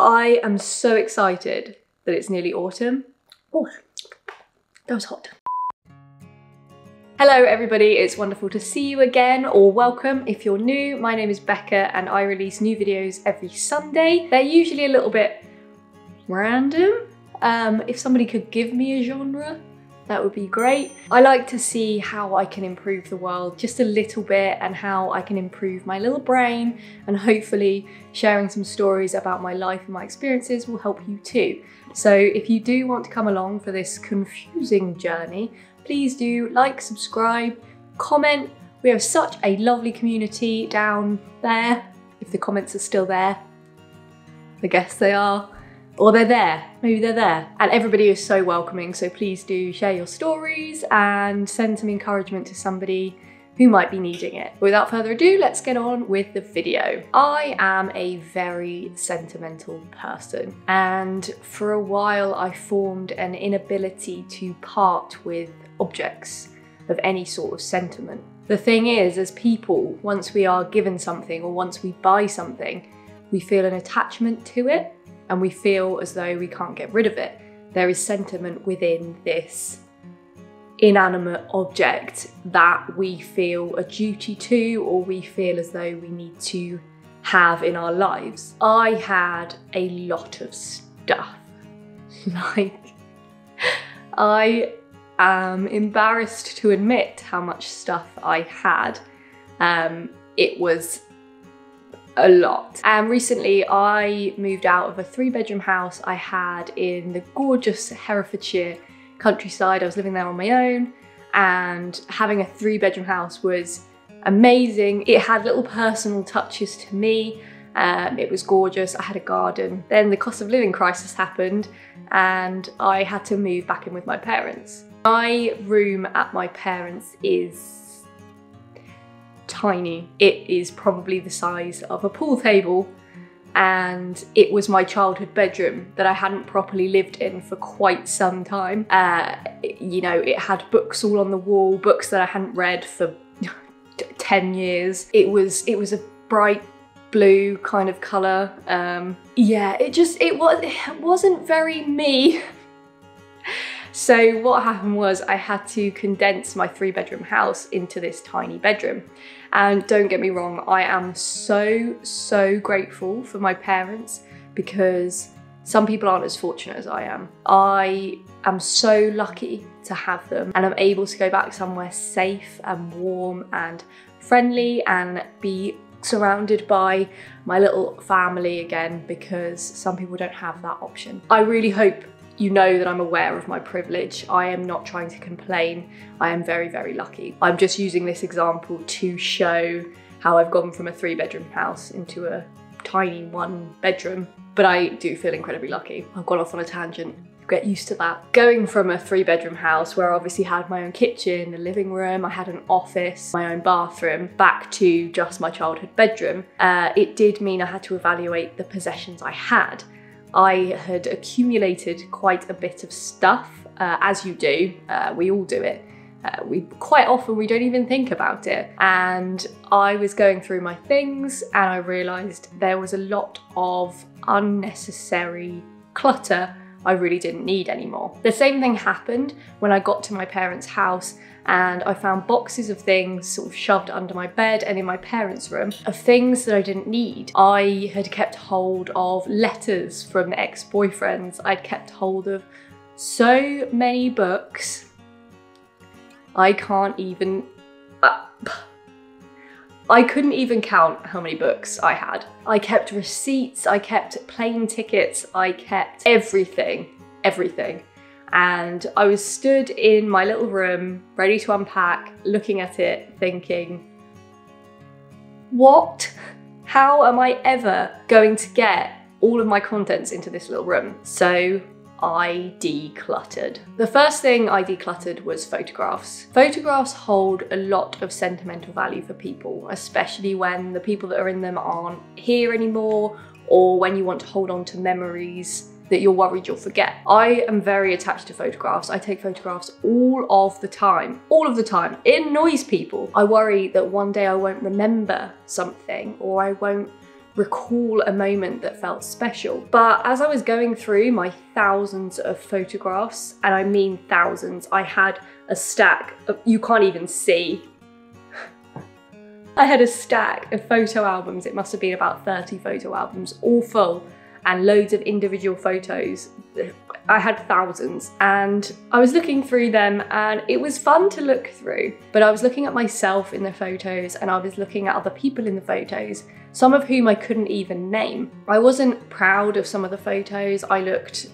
I am so excited that it's nearly autumn. Oh, that was hot. Hello everybody, it's wonderful to see you again, or welcome if you're new. My name is Becca and I release new videos every Sunday. They're usually a little bit random. If somebody could give me a genre, that would be great. I like to see how I can improve the world just a little bit and how I can improve my little brain, and hopefully sharing some stories about my life and my experiences will help you too. So if you do want to come along for this confusing journey, please do like, subscribe, comment. We have such a lovely community down there. If the comments are still there, I guess they are. Or they're there, maybe they're there. And everybody is so welcoming, so please do share your stories and send some encouragement to somebody who might be needing it. Without further ado, let's get on with the video. I am a very sentimental person, and for a while I formed an inability to part with objects of any sort of sentiment. The thing is, as people, once we are given something or once we buy something, we feel an attachment to it and we feel as though we can't get rid of it. There is sentiment within this inanimate object that we feel a duty to, or we feel as though we need to have in our lives. I had a lot of stuff. Like, I am embarrassed to admit how much stuff I had. It was a lot. And recently I moved out of a 3-bedroom house I had in the gorgeous Herefordshire countryside. I was living there on my own, and having a 3-bedroom house was amazing. It had little personal touches to me. It was gorgeous. I had a garden. Then the cost of living crisis happened and I had to move back in with my parents. My room at my parents is tiny. It is probably the size of a pool table, and it was my childhood bedroom that I hadn't properly lived in for quite some time. You know, it had books all on the wall, books that I hadn't read for 10 years. It was a bright blue kind of colour. Yeah, it wasn't very me. So what happened was I had to condense my 3-bedroom house into this tiny bedroom. And don't get me wrong, I am so grateful for my parents, because some people aren't as fortunate as I am. I am so lucky to have them, and I'm able to go back somewhere safe and warm and friendly and be surrounded by my little family again, because some people don't have that option. I really hope you know that I'm aware of my privilege. I am not trying to complain. I am very, very lucky. I'm just using this example to show how I've gone from a 3-bedroom house into a tiny 1-bedroom, but I do feel incredibly lucky. I've gone off on a tangent, get used to that. Going from a 3-bedroom house where I obviously had my own kitchen, a living room, I had an office, my own bathroom, back to just my childhood bedroom, it did mean I had to evaluate the possessions I had. I had accumulated quite a bit of stuff, as you do, we all do it. Quite often we don't even think about it. And I was going through my things and I realised there was a lot of unnecessary clutter I really didn't need anymore. The same thing happened when I got to my parents' house, and I found boxes of things sort of shoved under my bed and in my parents' room of things that I didn't need. I had kept hold of letters from ex-boyfriends. I'd kept hold of so many books. I couldn't even count how many books I had. I kept receipts, I kept plane tickets, I kept everything. And I was stood in my little room, ready to unpack, looking at it, thinking, what? How am I ever going to get all of my contents into this little room? So I decluttered. The first thing I decluttered was photographs. Photographs hold a lot of sentimental value for people, especially when the people that are in them aren't here anymore, or when you want to hold on to memories that you're worried you'll forget. I am very attached to photographs. I take photographs all of the time, It annoys people. I worry that one day I won't remember something, or I won't recall a moment that felt special. But as I was going through my thousands of photographs, and I mean thousands, I had a stack of, you can't even see. I had a stack of photo albums. It must have been about 30 photo albums, all full, and loads of individual photos. I had thousands, and I was looking through them, and it was fun to look through, but I was looking at myself in the photos, and I was looking at other people in the photos, some of whom I couldn't even name. I wasn't proud of some of the photos. I looked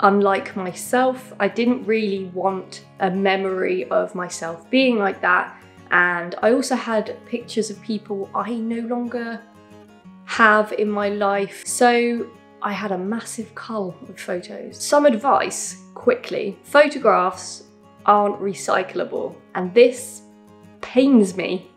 unlike myself. I didn't really want a memory of myself being like that. And I also had pictures of people I no longer have in my life. So I had a massive cull of photos. Some advice quickly: photographs aren't recyclable, and this pains me.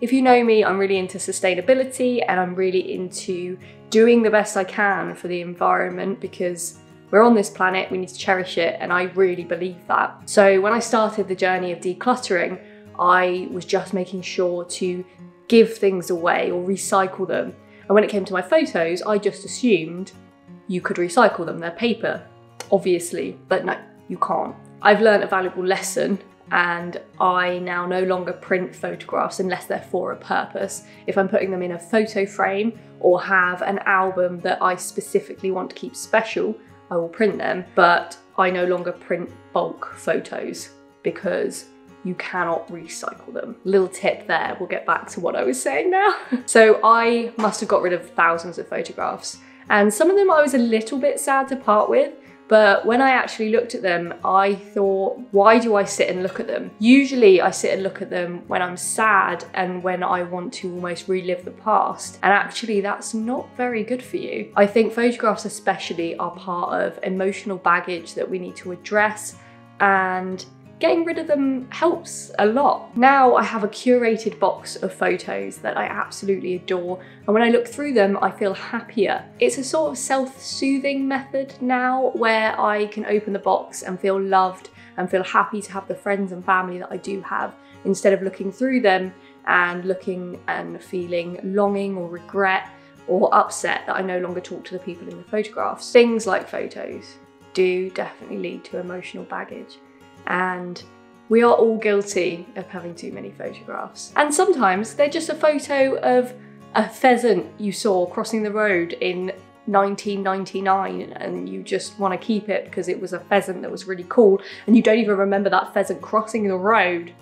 If you know me, I'm really into sustainability, and I'm really into doing the best I can for the environment, because we're on this planet, we need to cherish it, and I really believe that. So when I started the journey of decluttering, I was just making sure to give things away or recycle them. And when it came to my photos, I just assumed you could recycle them, they're paper, obviously, but no, you can't. I've learned a valuable lesson, and I now no longer print photographs unless they're for a purpose. If I'm putting them in a photo frame or have an album that I specifically want to keep special, I will print them, but I no longer print bulk photos because you cannot recycle them. Little tip there, we'll get back to what I was saying now. So I must have got rid of thousands of photographs, and some of them I was a little bit sad to part with, but when I actually looked at them, I thought, why do I sit and look at them? Usually I sit and look at them when I'm sad and when I want to almost relive the past. And actually that's not very good for you. I think photographs especially are part of emotional baggage that we need to address, and getting rid of them helps a lot. Now I have a curated box of photos that I absolutely adore, and when I look through them, I feel happier. It's a sort of self-soothing method now, where I can open the box and feel loved and feel happy to have the friends and family that I do have, instead of looking through them and looking and feeling longing or regret or upset that I no longer talk to the people in the photographs. Things like photos do definitely lead to emotional baggage, and we are all guilty of having too many photographs. And sometimes they're just a photo of a pheasant you saw crossing the road in 1999, and you just want to keep it because it was a pheasant that was really cool, and you don't even remember that pheasant crossing the road.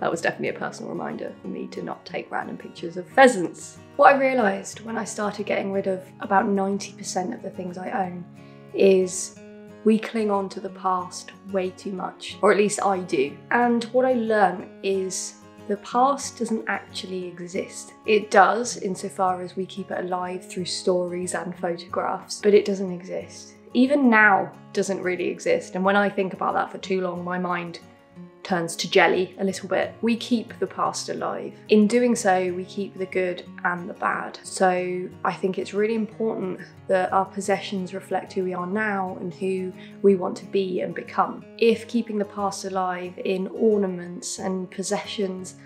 That was definitely a personal reminder for me to not take random pictures of pheasants. What I realised when I started getting rid of about 90% of the things I own is we cling on to the past way too much, or at least I do. And what I learn is the past doesn't actually exist. It does insofar as we keep it alive through stories and photographs, but it doesn't exist. Even now doesn't really exist. And when I think about that for too long, my mind turns to jelly a little bit. We keep the past alive. In doing so, we keep the good and the bad. So I think it's really important that our possessions reflect who we are now and who we want to be and become. If keeping the past alive in ornaments and possessions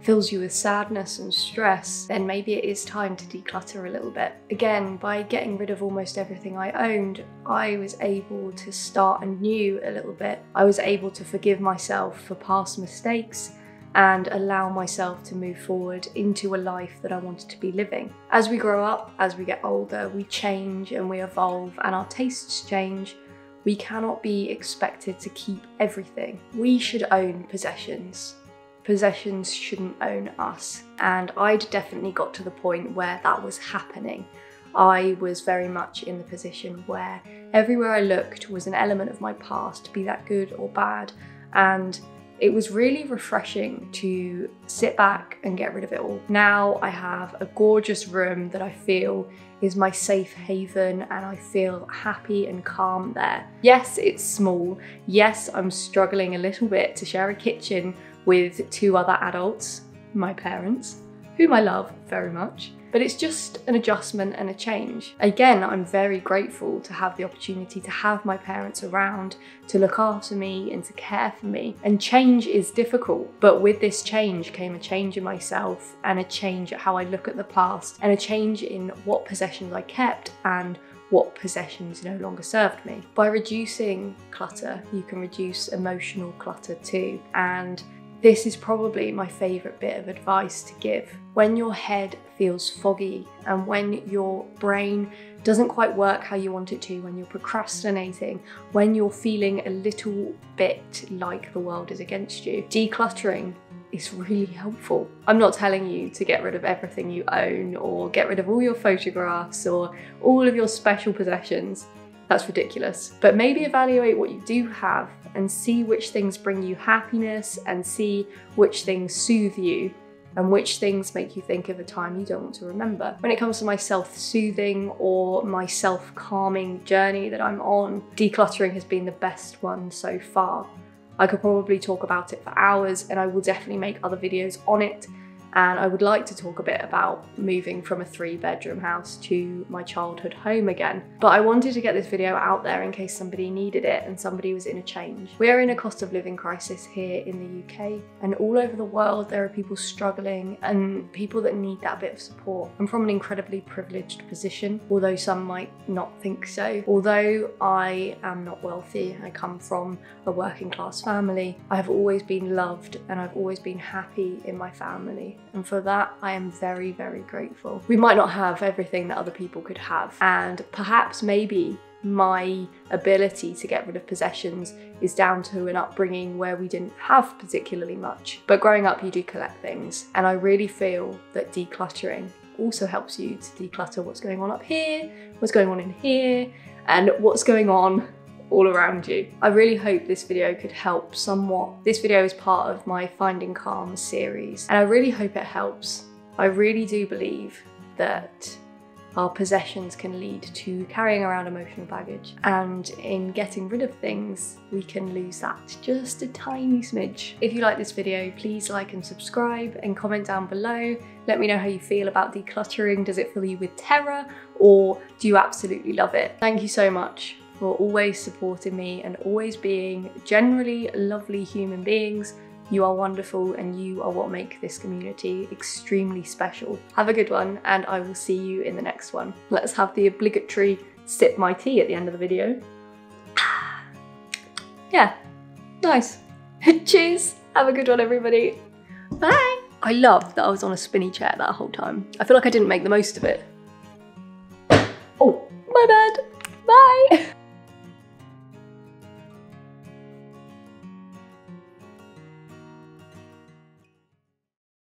fills you with sadness and stress, then maybe it is time to declutter a little bit. Again, by getting rid of almost everything I owned, I was able to start anew a little bit. I was able to forgive myself for past mistakes and allow myself to move forward into a life that I wanted to be living. As we grow up, as we get older, we change and we evolve, and our tastes change. We cannot be expected to keep everything. We should own possessions. Possessions shouldn't own us, and I'd definitely got to the point where that was happening. I was very much in the position where everywhere I looked was an element of my past, be that good or bad, and it was really refreshing to sit back and get rid of it all. Now I have a gorgeous room that I feel is my safe haven, and I feel happy and calm there. Yes, it's small. Yes, I'm struggling a little bit to share a kitchen with two other adults, my parents, whom I love very much, but it's just an adjustment and a change. Again, I'm very grateful to have the opportunity to have my parents around, to look after me and to care for me. And change is difficult, but with this change came a change in myself and a change at how I look at the past and a change in what possessions I kept and what possessions no longer served me. By reducing clutter, you can reduce emotional clutter too. And this is probably my favourite bit of advice to give. When your head feels foggy and when your brain doesn't quite work how you want it to, when you're procrastinating, when you're feeling a little bit like the world is against you, decluttering is really helpful. I'm not telling you to get rid of everything you own or get rid of all your photographs or all of your special possessions. That's ridiculous. But maybe evaluate what you do have and see which things bring you happiness and see which things soothe you and which things make you think of a time you don't want to remember. When it comes to my self-soothing or my self-calming journey that I'm on, decluttering has been the best one so far. I could probably talk about it for hours and I will definitely make other videos on it. And I would like to talk a bit about moving from a 3-bedroom house to my childhood home again. But I wanted to get this video out there in case somebody needed it and somebody was in a change. We are in a cost of living crisis here in the UK, and all over the world there are people struggling and people that need that bit of support. I'm from an incredibly privileged position, although some might not think so. Although I am not wealthy, I come from a working class family, I have always been loved and I've always been happy in my family. And for that, I am very, very grateful. We might not have everything that other people could have, and perhaps maybe my ability to get rid of possessions is down to an upbringing where we didn't have particularly much. But growing up, you do collect things, and I really feel that decluttering also helps you to declutter what's going on up here, what's going on in here, and what's going on all around you. I really hope this video could help somewhat. This video is part of my Finding Calm series, and I really hope it helps. I really do believe that our possessions can lead to carrying around emotional baggage, and in getting rid of things, we can lose that just a tiny smidge. If you like this video, please like and subscribe and comment down below. Let me know how you feel about decluttering. Does it fill you with terror, or do you absolutely love it? Thank you so much for always supporting me and always being generally lovely human beings. You are wonderful and you are what make this community extremely special. Have a good one, and I will see you in the next one. Let's have the obligatory sip my tea at the end of the video. Yeah, nice. Cheers. Have a good one, everybody. Bye. I love that I was on a spinny chair that whole time. I feel like I didn't make the most of it. Oh, my bad.